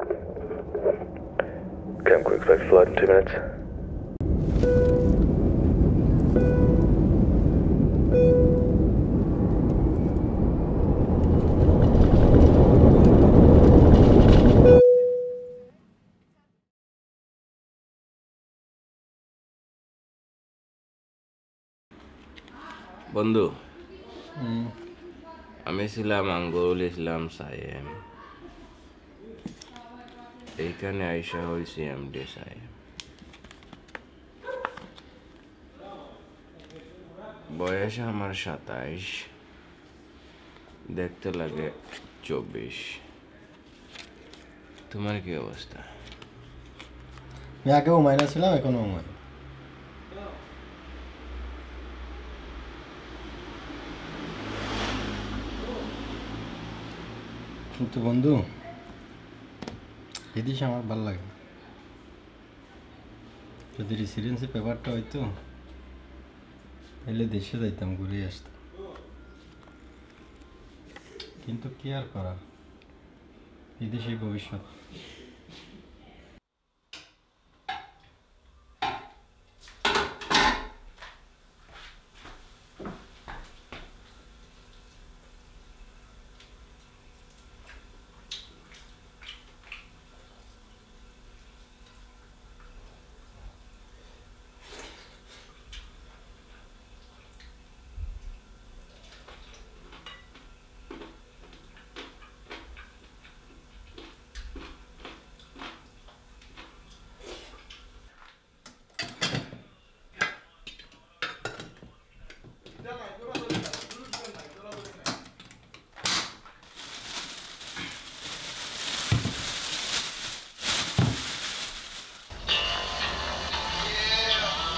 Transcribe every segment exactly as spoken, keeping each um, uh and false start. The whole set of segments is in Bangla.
Okay, I'm going to expect a flight in two minutes. বন্ধু আমি ছিলাম আঙ্গুল ইসলাম সায়েম এইখানে আয়শা হইছি এমডি সায়েম বয়স আমার সাতাইশ দেখতে লাগে চব্বিশ তোমার কি অবস্থা আমি আগে উমাইনা ছিলাম এখন উমাই तो बंधु विदेश हमारे भल लगे जो रेसिडेंसि पेपार्ट होतो पहले देशे जातम घूरे आसत किन्तु क्या करा विदेशी भविष्य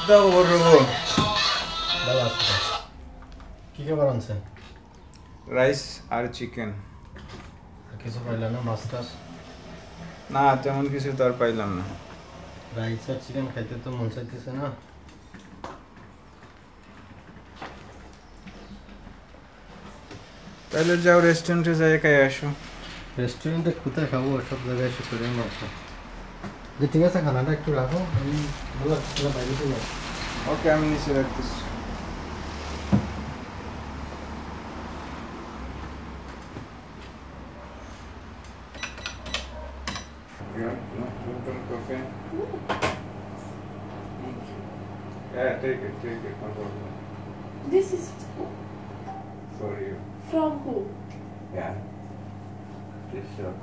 দাও বড়ো ভালো আছে কি খাবার আনছেন রাইস আর চিকেন কিছু পাইলাম না মাস্টার না তেমন কিছু তার পাইলাম না রাইস আর চিকেন খাইতে তো মন চাইতেছে না তাহলে যাও রেস্টুরেন্টে যাই খাই আসো রেস্টুরেন্টে কোথায় খাবো সব জায়গায় এসে করে নাও যে ঠিক আছে খানাটা একটু রাখো আমি বলা ছিল বাইরে চলে ওকে আমি নিচে রাখতেছি Take it, take it, no problem. This is for you. From who? Yeah. This shop.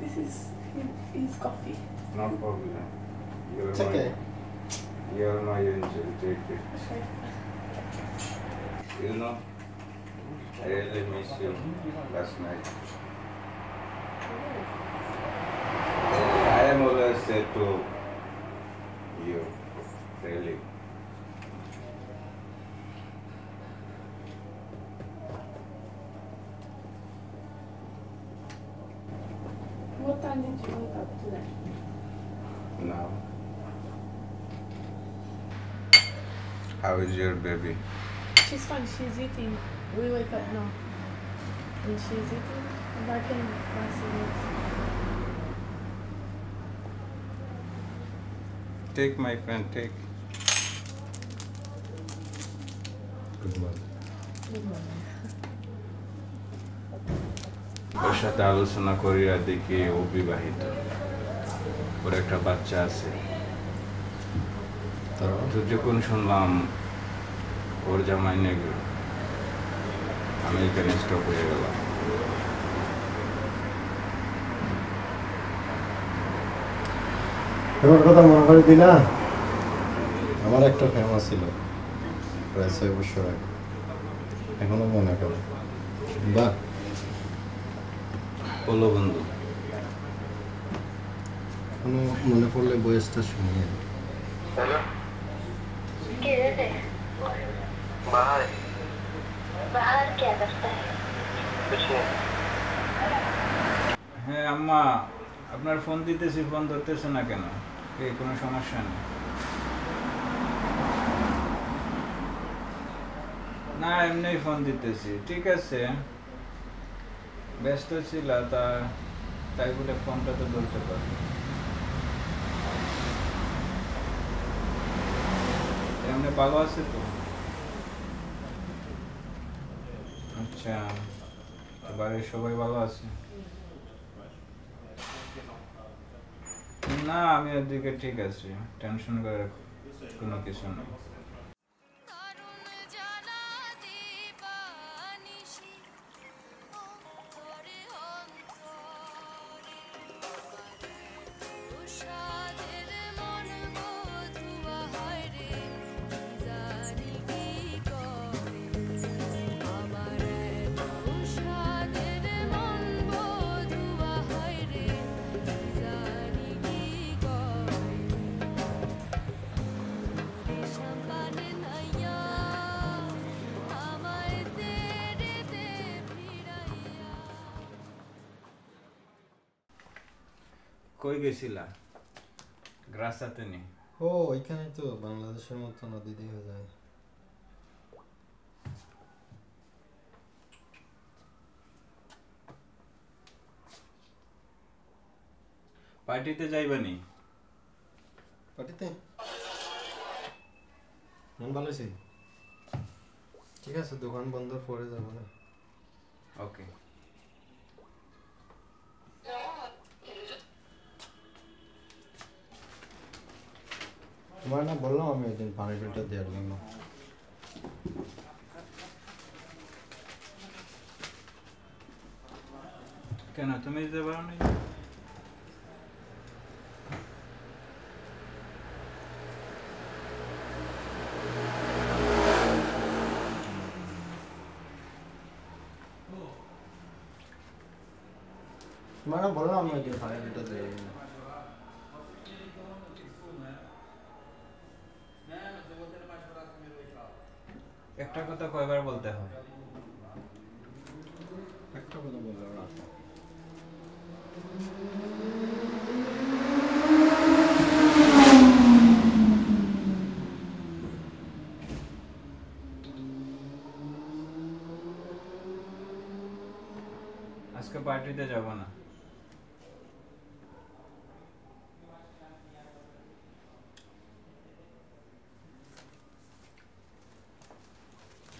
This is his coffee. No problem. You're it's my, okay. You're my angel. Take it. Okay. You know, I really miss you last night. I am always said to you, really. What time did you wake up today? Now, how is your baby? She's fine. She's eating. We wake up now, and she's eating. And I can pass it. Take my friend. Take. Good morning. Good morning. Osha talo suna koriya deki obi bahito. और एक बच्चा से तो जो कौन सुनलाम और जमाने के अमेरिकन स्टॉप हो गया তোমার কথা মনে করে দিলা আমার একটা ফেমাস ছিল প্রায় ছয় বছর আগে এখনো মনে করে বাহ বলো বন্ধু কোনো মনে পড়লে বয়সটা শুনিয়ে হ্যালো কে রে বাহার বাহার কি করতে কিছু হ্যাঁ আম্মা আপনার ফোন দিতেছি ফোন ধরতেছ না কেন কি কোনো সমস্যা নেই না এমনি ফোন দিতেছি ঠিক আছে ব্যস্ত ছিল তা তাই বলে ফোনটা তো বলতে পারে। এমনি ভালো আছে তো? আচ্ছা, বাড়ির সবাই ভালো আছে? না, আমি ওদিকে ঠিক আছি, টেনশন করার কোনো কিছু নেই। কই গেছিলা? গ্রাসাতে নি? ও ওইখানে তো বাংলাদেশের মতো নদী দিয়ে হয়ে যায়। পার্টিতে যাইবা নি? পার্টিতে মন ভালো আছে? ঠিক আছে, দোকান বন্ধ পরে যাবো না। ওকে, তোমার না বললাম আমি ওই দিন পানি ফিল্টার দেওয়ার জন্য। কেন তুমি দিতে পারো নি? তোমার না বললাম আমি ওই দিন পানি ফিল্টার দেওয়ার জন্য। একটা কথা কয়বার বলতে হয়? একটা কথা বলবো না। আজকে পার্টিতে যাব না?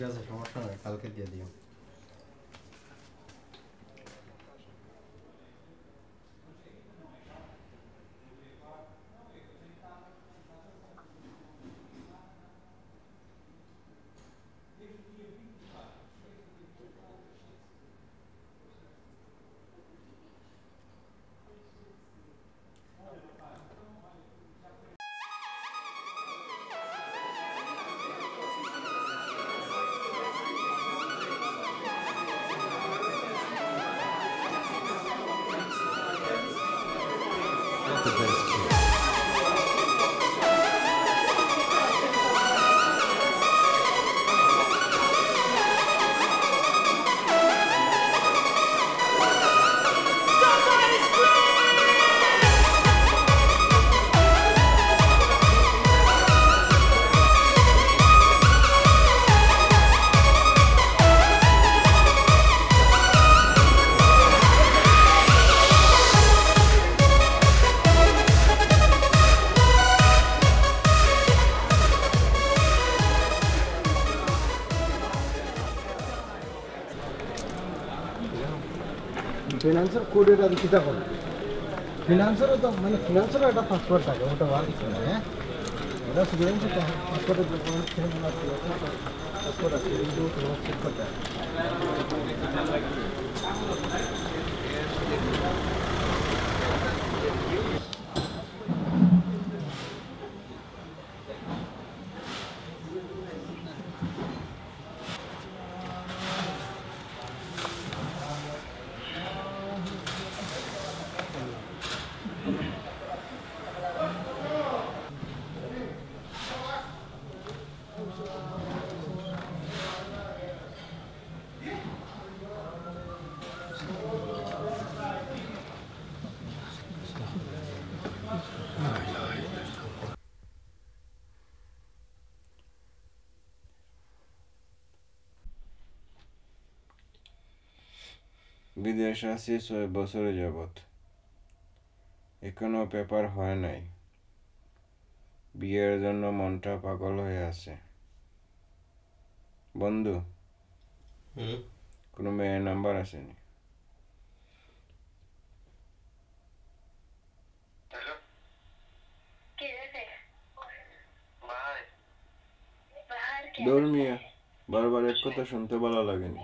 ঠিক আছে, সমস্যা নাই, কালকে দিয়ে দিও। The best kid. Financer code এটা দিতে হবে। ফিনান্সারও তো মানে ফিনান্সারও একটা পাসওয়ার্ড থাকে, ওটা আর কিছু না। হ্যাঁ, ওটা স্টুডেন্ট পাসওয়ার্ডের ব্যাপারে ফিনান্স আছে, পাসওয়ার্ড আছে, ইনডো চেক করতে হয়। বিদেশ আছি ছয় বছরে যাবত। এখনো পেপার হয় নাই বিয়ের জন্য মনটা পাগল হয়ে আছে বন্ধু হুম কোনো মেয়ের নাম্বার আসেনি হ্যালো কে আছে ভাই বাহার কে দৌড় মিয়া বারবার এক কথা শুনতে ভালো লাগেনি